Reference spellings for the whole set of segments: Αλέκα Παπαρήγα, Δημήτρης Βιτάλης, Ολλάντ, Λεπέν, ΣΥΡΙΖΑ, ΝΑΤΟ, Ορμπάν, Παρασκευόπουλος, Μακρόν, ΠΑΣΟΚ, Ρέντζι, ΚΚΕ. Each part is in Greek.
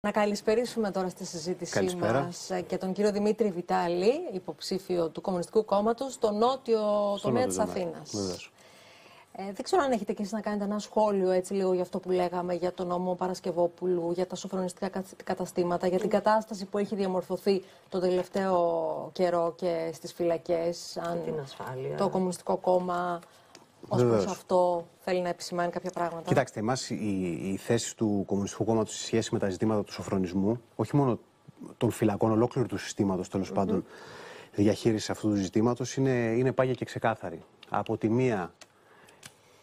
Να καλησπερίσουμε τώρα στη συζήτησή μας και τον κύριο Δημήτρη Βιτάλη, υποψήφιο του Κομμουνιστικού Κόμματος, στο νότιο τομέα της Αθήνας. Δεν ξέρω αν έχετε και εσείς να κάνετε ένα σχόλιο έτσι λίγο για αυτό που λέγαμε για τον νόμο Παρασκευόπουλου, για τα σοφρονιστικά καταστήματα, για την κατάσταση που έχει διαμορφωθεί τον τελευταίο καιρό και στις φυλακές, αν την ασφάλεια. Το Κομμουνιστικό Κόμμα... ως προς αυτό θέλει να επισημάνει κάποια πράγματα. Κοιτάξτε, εμάς οι θέσεις του Κομμουνιστικού Κόμματος σε σχέση με τα ζητήματα του σοφρονισμού, όχι μόνο των φυλακών, ολόκληρου του συστήματος, τέλος πάντων, διαχείριση αυτού του ζητήματος, είναι πάγια και ξεκάθαρη. Από τη μία,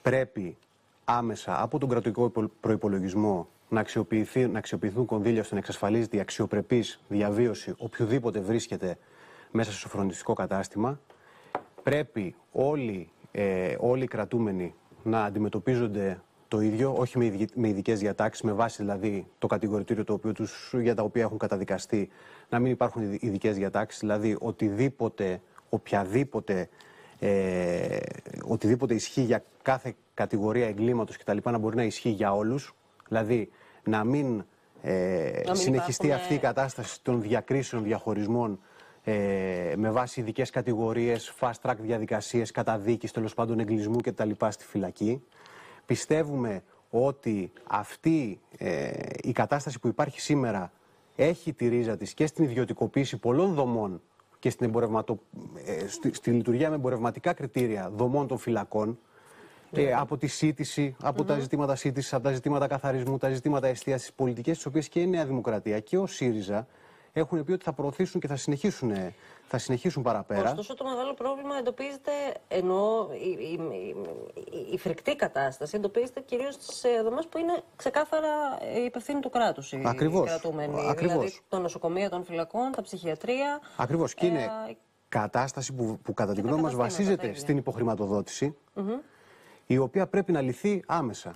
πρέπει άμεσα από τον κρατικό προϋπολογισμό να αξιοποιηθούν κονδύλια ώστε να εξασφαλίζεται η αξιοπρεπής διαβίωση οποιοδήποτε βρίσκεται μέσα στο σοφρονιστικό κατάστημα. Πρέπει όλοι οι κρατούμενοι να αντιμετωπίζονται το ίδιο, όχι με ειδικές διατάξεις, με βάση δηλαδή το κατηγορητήριο το οποίο για τα οποία έχουν καταδικαστεί, να μην υπάρχουν ειδικές διατάξεις, δηλαδή οτιδήποτε ισχύει για κάθε κατηγορία εγκλήματος κτλ. Να μπορεί να ισχύει για όλους, δηλαδή να μην συνεχιστεί αυτή η κατάσταση των διακρίσεων, διαχωρισμών, με βάση ειδικές κατηγορίες, fast track διαδικασίες, καταδίκης, τέλος πάντων εγκλισμού και τα λοιπά στη φυλακή. Πιστεύουμε ότι αυτή η κατάσταση που υπάρχει σήμερα έχει τη ρίζα της και στην ιδιωτικοποίηση πολλών δομών και στη λειτουργία με εμπορευματικά κριτήρια δομών των φυλακών, από τη σύτηση, από τα ζητήματα σύτησης, από τα ζητήματα καθαρισμού, τα ζητήματα εστίασης, πολιτικές, τις οποίες και η Νέα Δημοκρατία και ο ΣΥΡΙΖΑ έχουν πει ότι θα προωθήσουν και θα συνεχίσουν παραπέρα. Ωστόσο, το μεγάλο πρόβλημα εντοπίζεται, ενώ η φρικτή κατάσταση εντοπίζεται κυρίως στις δομές που είναι ξεκάθαρα υπευθύνη του κράτους. Ακριβώς. Δηλαδή, τα νοσοκομεία των φυλακών, τα ψυχιατρία. Ακριβώς. Και είναι κατάσταση που κατά τη γνώμη μας βασίζεται στην υποχρηματοδότηση, η οποία πρέπει να λυθεί άμεσα.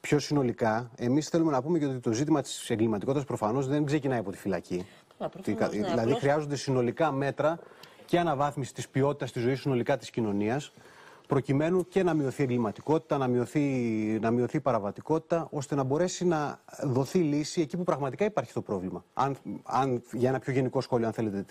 Πιο συνολικά, εμείς θέλουμε να πούμε και ότι το ζήτημα της εγκληματικότητας προφανώς δεν ξεκινάει από τη φυλακή. Δηλαδή, χρειάζονται συνολικά μέτρα και αναβάθμιση της ποιότητας της ζωής συνολικά της κοινωνίας, προκειμένου και να μειωθεί η εγκληματικότητα, να μειωθεί η παραβατικότητα, ώστε να μπορέσει να δοθεί λύση εκεί που πραγματικά υπάρχει το πρόβλημα. Για ένα πιο γενικό σχόλιο, αν θέλετε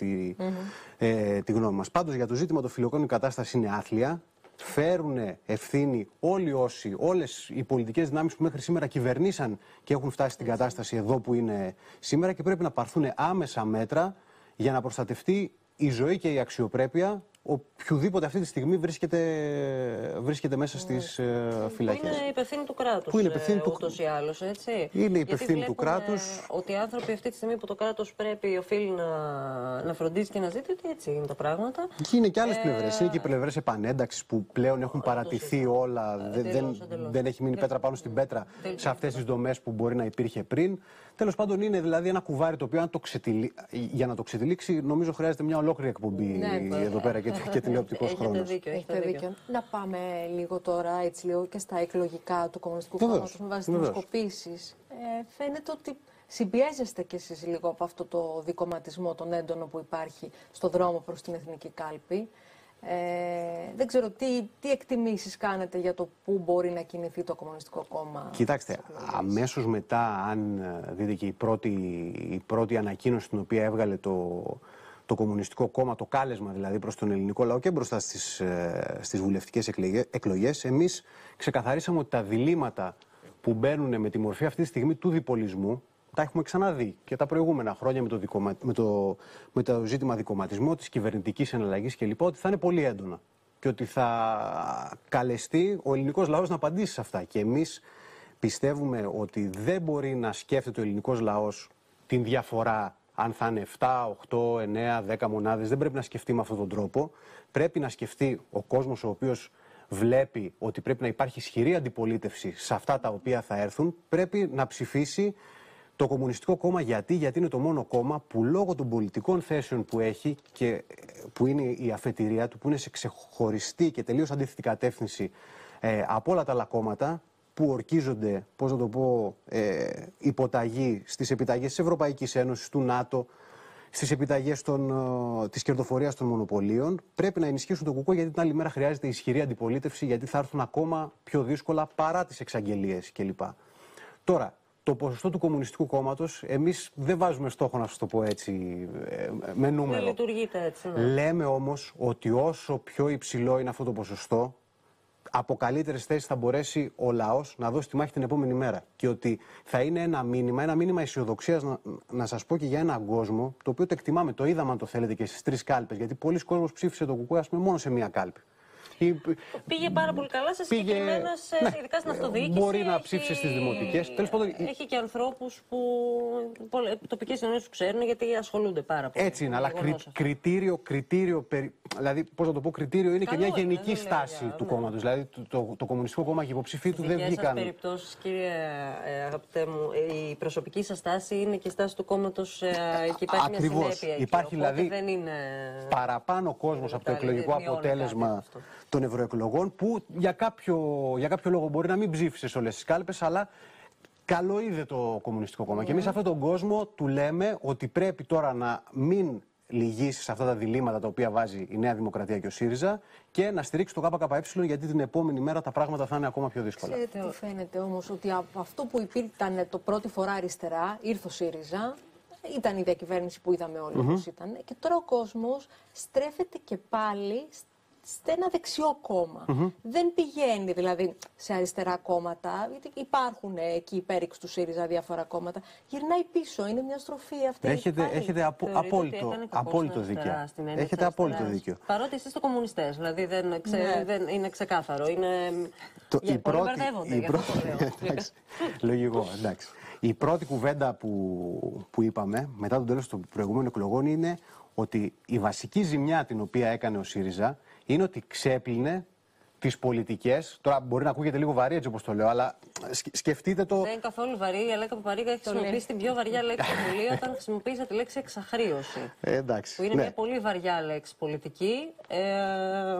τη γνώμη μας. Πάντως, για το ζήτημα των φυλακών, η κατάσταση είναι άθλια. Φέρουν ευθύνη όλες οι πολιτικές δυνάμεις που μέχρι σήμερα κυβερνήσαν και έχουν φτάσει στην κατάσταση εδώ που είναι σήμερα, και πρέπει να πάρθουν άμεσα μέτρα για να προστατευτεί η ζωή και η αξιοπρέπεια οποιοδήποτε αυτή τη στιγμή βρίσκεται μέσα στις φυλακές. Που είναι υπευθύνη του κράτους. Που είναι υπευθύνη ούτως ή άλλως, έτσι. Είναι υπευθύνη του κράτους. Ότι οι άνθρωποι αυτή τη στιγμή που το κράτος οφείλει να φροντίζει και να ζητείται, έτσι είναι τα πράγματα. Και είναι και άλλες πλευρές. Είναι και οι πλευρές επανένταξης που πλέον έχουν παρατηθεί όλα. Δεν έχει μείνει πέτρα πάνω στην πέτρα σε αυτές τις δομές που μπορεί να υπήρχε πριν. Τέλος πάντων, είναι δηλαδή ένα κουβάρι το οποίο για να το ξετυλίξει, νομίζω χρειάζεται μια ολόκληρη εκπομπή εδώ πέρα και τηλεοπτικός χρόνος. Έχετε δίκιο. Να πάμε λίγο τώρα και στα εκλογικά του Κομμουνιστικού Κόμματος με βάση τις δημοσκοπήσεις. Φαίνεται ότι συμπιέζεστε κι εσείς λίγο από αυτό το δικομματισμό, τον έντονο που υπάρχει στον δρόμο προς την εθνική κάλπη. Δεν ξέρω τι εκτιμήσεις κάνετε για το πού μπορεί να κινηθεί το Κομμουνιστικό Κόμμα. Κοιτάξτε, αμέσως μετά, αν δείτε και η πρώτη ανακοίνωση την οποία έβγαλε το Κομμουνιστικό Κόμμα, το κάλεσμα δηλαδή προς τον ελληνικό λαό και μπροστά στις βουλευτικές εκλογές, εμείς ξεκαθαρίσαμε ότι τα διλήμματα που μπαίνουν με τη μορφή αυτή τη στιγμή του διπολισμού, τα έχουμε ξαναδεί και τα προηγούμενα χρόνια με το ζήτημα δικομματισμού, της κυβερνητικής εναλλαγής κλπ, ότι θα είναι πολύ έντονα και ότι θα καλεστεί ο ελληνικός λαός να απαντήσει σε αυτά. Και εμείς πιστεύουμε ότι δεν μπορεί να σκέφτεται ο ελληνικός λαός την διαφορά αν θα είναι 7, 8, 9, 10 μονάδες. Δεν πρέπει να σκεφτεί με αυτόν τον τρόπο. Πρέπει να σκεφτεί ο κόσμος ο οποίος βλέπει ότι πρέπει να υπάρχει ισχυρή αντιπολίτευση σε αυτά τα οποία θα έρθουν. Πρέπει να ψηφίσει το Κομμουνιστικό Κόμμα, γιατί είναι το μόνο κόμμα που λόγω των πολιτικών θέσεων που έχει και που είναι η αφετηρία του, που είναι σε ξεχωριστή και τελείως αντίθετη κατεύθυνση από όλα τα άλλα κόμματα που ορκίζονται, πώς να το πω, υποταγή στις επιταγές της Ευρωπαϊκής Ένωσης, του ΝΑΤΟ, στις επιταγές της κερδοφορίας των μονοπωλίων, πρέπει να ενισχύσουν το ΚΚΕ, γιατί την άλλη μέρα χρειάζεται ισχυρή αντιπολίτευση, γιατί θα έρθουν ακόμα πιο δύσκολα παρά τις εξαγγελίες κλπ. Τώρα, το ποσοστό του Κομμουνιστικού Κόμματος, εμείς δεν βάζουμε στόχο, να σας το πω έτσι, με νούμερο. Δεν λειτουργείται έτσι. Ναι. Λέμε όμως ότι όσο πιο υψηλό είναι αυτό το ποσοστό, από καλύτερες θέσεις θα μπορέσει ο λαός να δώσει τη μάχη την επόμενη μέρα. Και ότι θα είναι ένα μήνυμα αισιοδοξίας, να σας πω, και για έναν κόσμο, το οποίο το εκτιμάμε. Το είδαμε, αν το θέλετε, και στις τρεις κάλπες. Γιατί πολλοί κόσμος ψήφισε το ΚΚΕ, ας πούμε, μόνο σε μία κάλπη. Πήγε πάρα πολύ καλά σε συγκεκριμένα, ειδικά στην αυτοδιοίκηση. Μπορεί να ψήφισε στις δημοτικές. Τέλος πάντων, έχει και ανθρώπους που τοπικές ενώσεις τους ξέρουν, γιατί ασχολούνται πάρα πολύ. Έτσι είναι, αλλά κριτήριο είναι και μια γενική στάση του κόμματος. Δηλαδή το Κομμουνιστικό Κόμμα και οι υποψήφοι του δεν βγήκαν. Σε κάποιες περιπτώσεις, κύριε αγαπητέ μου, η προσωπική σας στάση είναι και η στάση του κόμματος και υπάρχει μια συνέπεια. Υπάρχει δηλαδή παραπάνω κόσμος από το εκλογικό αποτέλεσμα των ευρωεκλογών, που για κάποιο λόγο μπορεί να μην ψήφισε σε όλες τις κάλπες, αλλά καλό είδε το Κομμουνιστικό Κόμμα. Και εμείς σε αυτόν τον κόσμο του λέμε ότι πρέπει τώρα να μην λυγίσει σε αυτά τα διλήμματα τα οποία βάζει η Νέα Δημοκρατία και ο ΣΥΡΙΖΑ και να στηρίξει το ΚΚΕ, γιατί την επόμενη μέρα τα πράγματα θα είναι ακόμα πιο δύσκολα. Ξέρετε τι φαίνεται όμως, ότι από αυτό που υπήρχαν το πρώτη φορά αριστερά, ήρθε ο ΣΥΡΙΖΑ. Ήταν η διακυβέρνηση που είδαμε όλοι όπως ήταν. Και τώρα ο κόσμος στρέφεται και πάλι σε ένα δεξιό κόμμα. Δεν πηγαίνει δηλαδή σε αριστερά κόμματα, γιατί υπάρχουν εκεί υπέριξ του ΣΥΡΙΖΑ διάφορα κόμματα. Γυρνάει πίσω, είναι μια στροφή αυτή. Έχετε απόλυτο δίκιο. Έχετε απόλυτο δίκιο. Παρότι είστε κομμουνιστές, δηλαδή δεν είναι ξεκάθαρο. Λογικό, εντάξει. Η πρώτη κουβέντα που είπαμε μετά τον τέλος των προηγούμενων εκλογών είναι ότι η βασική ζημιά την οποία έκανε ο ΣΥΡΙΖΑ είναι ότι ξέπλυνε τις πολιτικές. Τώρα μπορεί να ακούγεται λίγο βαρύ έτσι όπως το λέω, αλλά σκεφτείτε το. Δεν είναι καθόλου βαρύ. Η Αλέκα Παπαρήγα έχει χρησιμοποιήσει την πιο βαριά λέξη του βουλή όταν χρησιμοποίησε τη λέξη εξαχρίωση. Εντάξει. Που είναι μια πολύ βαριά λέξη πολιτική.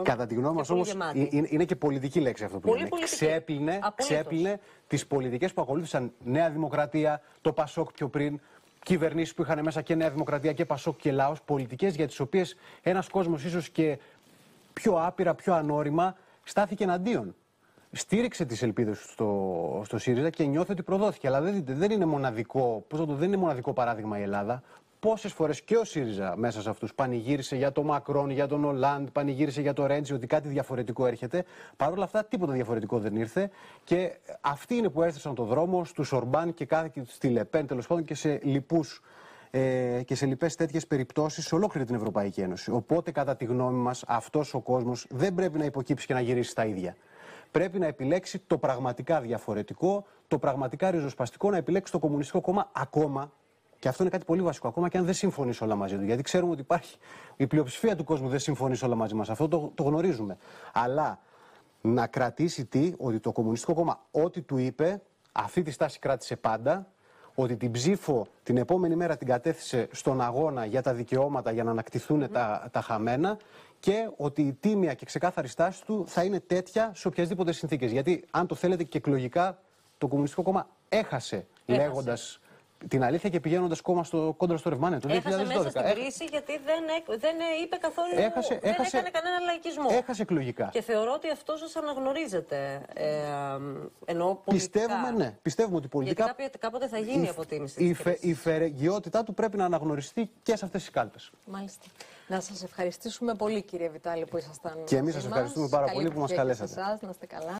Κατά τη γνώμη μας όμως είναι και πολιτική λέξη αυτό που λέμε. Ξέπλυνε τις πολιτικές που ακολούθησαν Νέα Δημοκρατία, το ΠΑΣΟΚ πιο πριν. Κυβερνήσεις που είχαν μέσα και Νέα Δημοκρατία και ΠΑΣΟΚ και Λαός, πολιτικές για τις οποίες ένας κόσμος ίσως και πιο άπειρα, πιο ανώριμα, στάθηκε εναντίον. Στήριξε τις ελπίδες στο ΣΥΡΙΖΑ και νιώθει ότι προδόθηκε. Αλλά δεν είναι μοναδικό παράδειγμα η Ελλάδα. Πόσες φορές και ο ΣΥΡΙΖΑ μέσα σε αυτούς πανηγύρισε για τον Μακρόν, για τον Ολλάντ, πανηγύρισε για τον Ρέντζι, ότι κάτι διαφορετικό έρχεται. Παρ' όλα αυτά, τίποτα διαφορετικό δεν ήρθε. Και αυτοί είναι που έστησαν τον δρόμο στους Ορμπάν και στη Λεπέν, τέλος πάντων, και σε λοιπές τέτοιες περιπτώσεις σε ολόκληρη την Ευρωπαϊκή Ένωση. Οπότε, κατά τη γνώμη μας, αυτός ο κόσμος δεν πρέπει να υποκύψει και να γυρίσει στα ίδια. Πρέπει να επιλέξει το πραγματικά διαφορετικό, το πραγματικά ριζοσπαστικό, να επιλέξει το Κομμουνιστικό Κόμμα ακόμα. Και αυτό είναι κάτι πολύ βασικό, ακόμα και αν δεν συμφωνείς όλα μαζί του. Γιατί ξέρουμε ότι υπάρχει η πλειοψηφία του κόσμου δεν συμφωνείς όλα μαζί μας. Αυτό το γνωρίζουμε. Αλλά να κρατήσει ότι το Κομμουνιστικό Κόμμα, ό,τι του είπε, αυτή τη στάση κράτησε πάντα. Ότι την ψήφο την επόμενη μέρα την κατέθεσε στον αγώνα για τα δικαιώματα, για να ανακτηθούν τα χαμένα. Και ότι η τίμια και ξεκάθαρη στάση του θα είναι τέτοια σε οποιασδήποτε συνθήκες. Γιατί, αν το θέλετε και εκλογικά, το Κομμουνιστικό Κόμμα έχασε. Λέγοντας την αλήθεια και πηγαίνοντας κόντρα στο ρευμάνι του 2012. Έχασε μέσα στην κρίση, γιατί δεν είπε καθόλου. Δεν έκανε κανένα λαϊκισμό. Έχασε εκλογικά. Και θεωρώ ότι αυτό σας αναγνωρίζεται. Πιστεύουμε ότι πολιτικά. Γιατί κάποτε θα γίνει αποτίμηση. Η φερεγγιότητά του πρέπει να αναγνωριστεί και σε αυτές τις κάλπες. Μάλιστα. Να σας ευχαριστήσουμε πολύ, κύριε Βιτάλη, που ήσασταν. Και εμείς σας ευχαριστούμε πάρα πολύ που μας καλέσατε. Να είστε καλά.